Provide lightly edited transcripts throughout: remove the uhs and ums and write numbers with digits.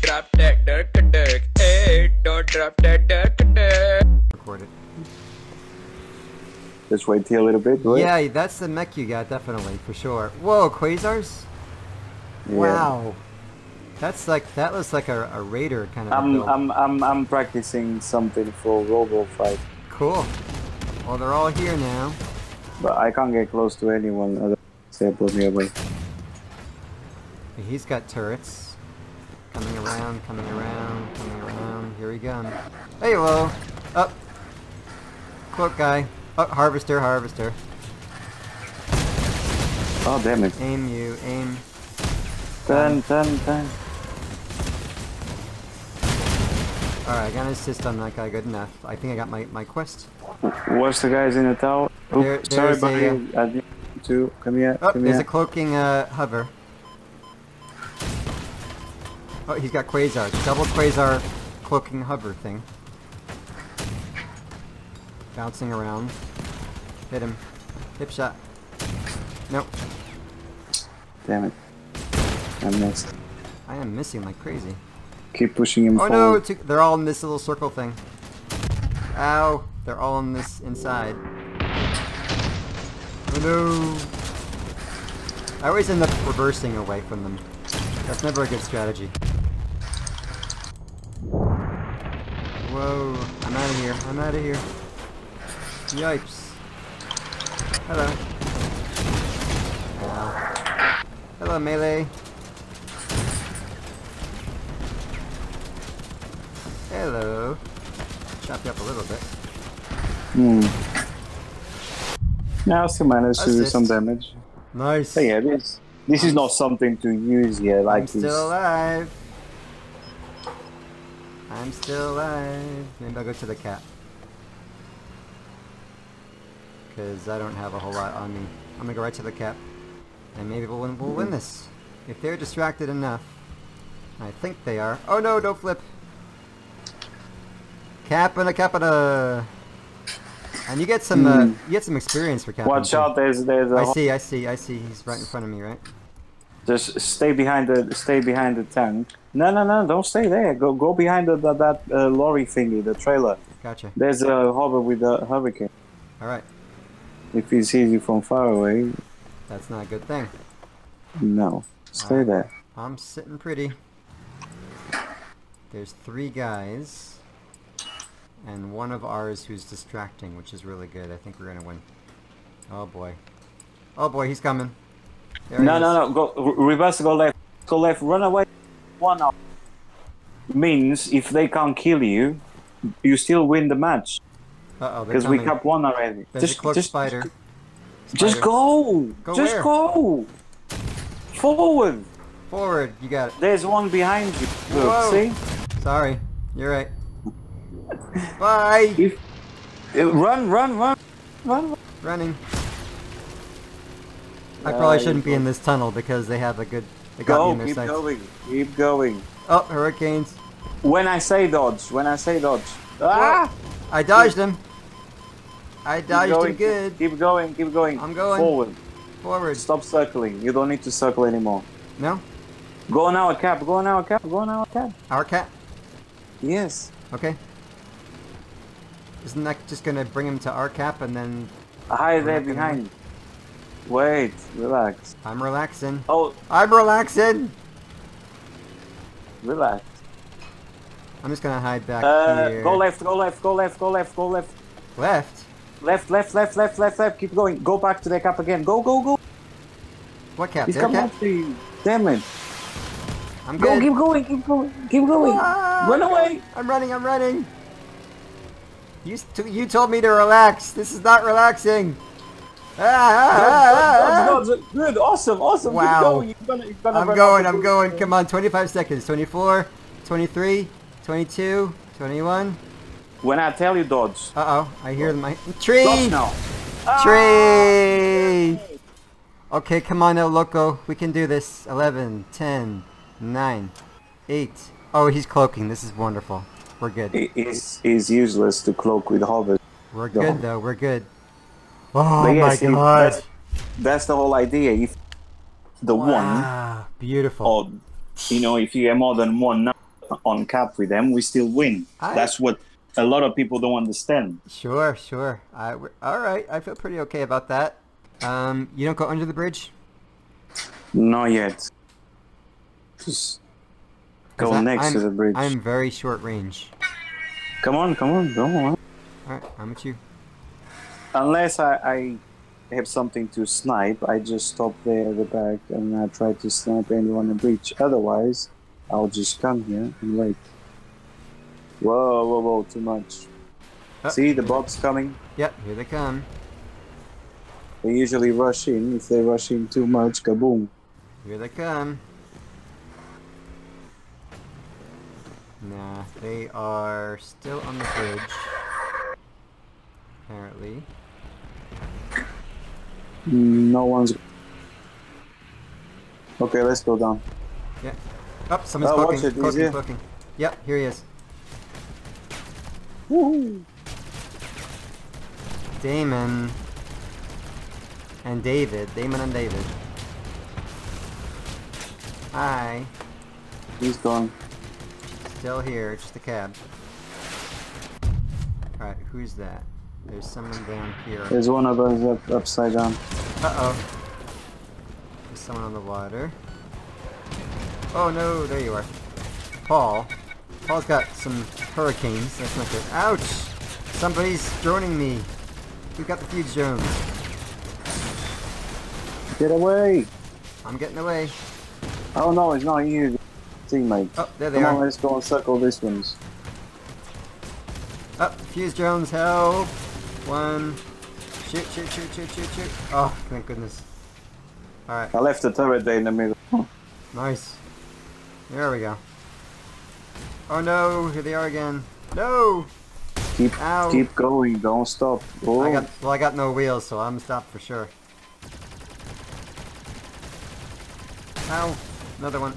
Drop that dirk dirk. Hey, don't drop that dirk dirk. Record it. Just wait till a little bit. Will yeah, it? That's the mech you got, definitely, for sure. Whoa, Quasars? Yeah. Wow. That's like, that looks like a raider kind of. I'm practicing something for Robo fight. Cool. Well, they're all here now. But I can't get close to anyone. Otherwise they'll put me away. He's got turrets. Coming around, coming around, coming around. Here we go. Hey, whoa! Up. Cloak guy. Up, harvester, harvester. Oh damn it! Aim you, aim. Dun, dun, dun. Alright, I got an assist on that guy, good enough. I think I got my quest. Watch the guys in the tower. There, sorry, buddy. I need to come here. Oh, come there's here. A cloaking hover. Oh, he's got Quasars. Double Quasar cloaking hover thing. Bouncing around. Hit him. Hip shot. Nope. Damn it. I'm missed. I am missing like crazy. Keep pushing him forward. Oh no, they're all in this little circle thing. Ow, they're all in this inside. Oh no. I always end up reversing away from them. That's never a good strategy. Whoa, I'm out of here, I'm out of here. Yipes. Hello. Ow. Hello, melee. Hello. Chop you up a little bit. Now I still managed to do some damage. Nice. But yeah, this is not something to use yet. Like I'm still alive. I'm still alive. Maybe I'll go to the cat. Because I don't have a whole lot on me. I'm gonna go right to the cat. And maybe we'll win this. If they're distracted enough. I think they are. Oh no, don't flip. Capita, capita, and you get some experience for capita. Watch out! There's a. I see. He's right in front of me, right? Just stay behind the tank. No! Don't stay there. Go behind that lorry thingy, the trailer. Gotcha. There's a hover with a hurricane. All right. If he sees you from far away. That's not a good thing. No, stay there. I'm sitting pretty. There's three guys. And one of ours who's distracting, which is really good. I think we're gonna win. Oh boy. Oh boy, he's coming. There no. Go reverse, go left. Go left, run away. 1 hour. Means if they can't kill you, you still win the match. Uh oh, because we kept one already. There's a cloak spider. Just go! Just where? Go! Forward! Forward, you got it. There's one behind you. Look, see? Sorry, you're right. Bye! Run! Running. I probably shouldn't be in this tunnel because they have a good... They got me in their sights. Keep going. Oh, hurricanes. When I say dodge. Ah! I dodged him. I dodged him good. Keep going. I'm going. Forward. Stop circling. You don't need to circle anymore. No? Go on our cap. Our cap? Yes. Okay. Isn't that just gonna bring him to our cap and then... Hi there behind. Wait, relax. I'm relaxing. Oh! I'm relaxing! Relax. I'm just gonna hide back here. Go left. Left? Left. Keep going. Go back to the cap again. Go. What cap? He's coming after you. Damn it. I'm good. Keep going. Ah, run away. I'm running. You told me to relax. This is not relaxing. Good. Awesome. Wow. I'm going. Come on. 25 seconds. 24, 23, 22, 21. When I tell you dodge. Uh-oh. I hear my... Tree! Dodge now. Tree! Okay, come on, El Loco. We can do this. 11, 10, 9, 8. Oh, he's cloaking. This is wonderful. We're good. It is useless to cloak with hover. We're good though. We're good. Oh yes, my god! That's the whole idea. If the one, beautiful. Or, you know, if you have more than one, on cap with them, we still win. That's what a lot of people don't understand. Sure, sure. All right, I feel pretty okay about that. You don't go under the bridge? Not yet. Just go next to the bridge. I'm very short range. Come on, come on, come on. Alright, I'm with you. Unless I have something to snipe, I just stop there at the back and I try to snipe anyone in breach. Otherwise, I'll just come here and wait. Whoa, whoa, whoa, too much. Oh, see the bots coming? Yep, here they come. They usually rush in. If they rush in too much, kaboom. Here they come. Nah, they are still on the bridge. Apparently. No one's... Okay, let's go down. Yeah. Oh, someone's poking. Yep, here he is. Woohoo! Damon. And David. Damon and David. Hi. He's gone. Still here, just the cab. Alright, who's that? There's someone down here. There's one of us upside down. Uh-oh. There's someone on the water. Oh no, there you are. Paul. Paul's got some hurricanes. That's not good. Ouch! Somebody's droning me. We've got the huge drones. Get away! I'm getting away. Oh no, it's not you, teammate. Oh, there they are. Come on, let's go and circle these ones. Up, fuse drones, help! One. Shoot, shoot, shoot, shoot, shoot, shoot. Oh, thank goodness. Alright. I left the turret there in the middle. Nice. There we go. Oh no, here they are again. No! Keep going, don't stop. Oh. I got no wheels, so I'm stopped for sure. Ow. Another one.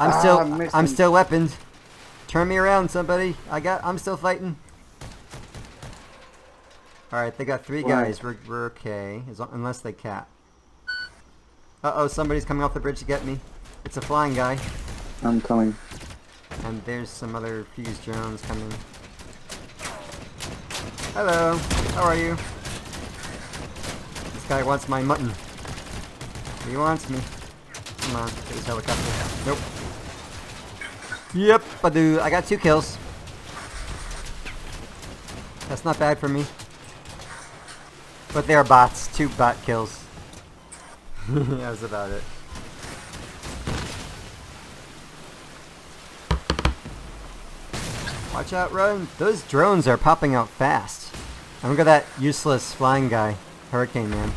I'm still weaponed. Turn me around, somebody. I'm still fighting. Alright, they got three guys. We're okay. Unless they cap. Uh-oh, somebody's coming off the bridge to get me. It's a flying guy. I'm coming. And there's some other fused drones coming. Hello. How are you? This guy wants my mutton. He wants me. Come on, get his helicopter. Nope. Yep, I do. I got 2 kills. That's not bad for me. But they are bots. 2 bot kills. That was about it. Watch out, run. Those drones are popping out fast. And look at that useless flying guy. Hurricane man.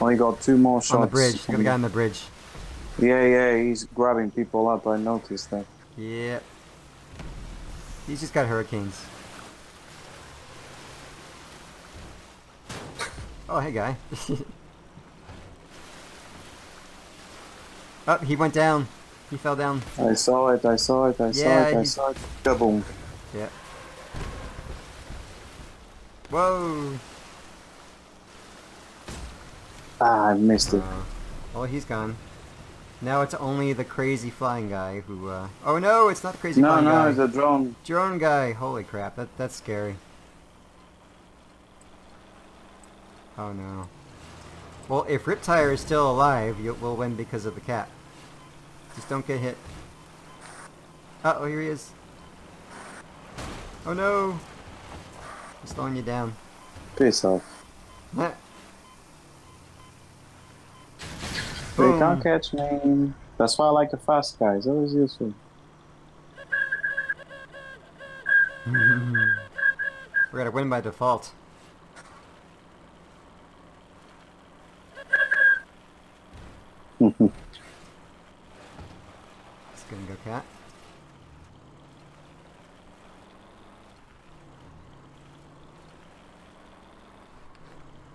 Only got 2 more shots. On the bridge. Look at the guy on the bridge. Yeah, yeah, he's grabbing people up, I noticed that. Yeah. He's just got hurricanes. Oh, hey guy. Oh, he went down. He fell down. I saw it, I saw it, I saw it. Kaboom. Yeah. Whoa! Ah, I missed it. Oh, he's gone. Now it's only the crazy flying guy who, oh no, it's not the crazy flying guy. No, it's a drone. Drone guy. Holy crap, that's scary. Oh no. Well, if Riptire is still alive, we'll win because of the cat. Just don't get hit. Uh-oh, here he is. Oh no. I'm slowing you down. Peace out. They can't catch me. That's why I like the fast guys. Always useful. We're gonna win by default. It's gonna go cat.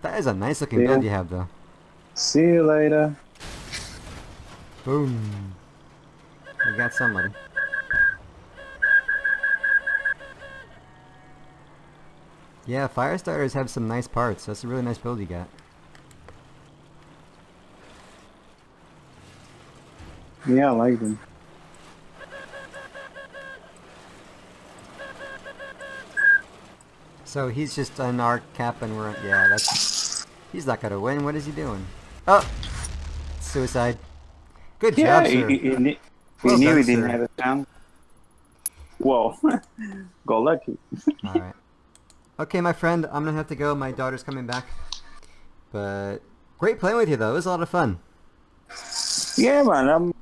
That is a nice looking build you have, though. See you later. Boom. We got somebody. Yeah, fire starters have some nice parts. That's a really nice build you got. Yeah, I like them. So he's just an arc cap and we're... yeah, that's... He's not gonna win. What is he doing? Oh! Suicide. Good job, sir. We knew he didn't have a sound. Whoa. Go lucky. Alright. Okay, my friend, I'm gonna have to go. My daughter's coming back. But... great playing with you, though. It was a lot of fun. Yeah, man.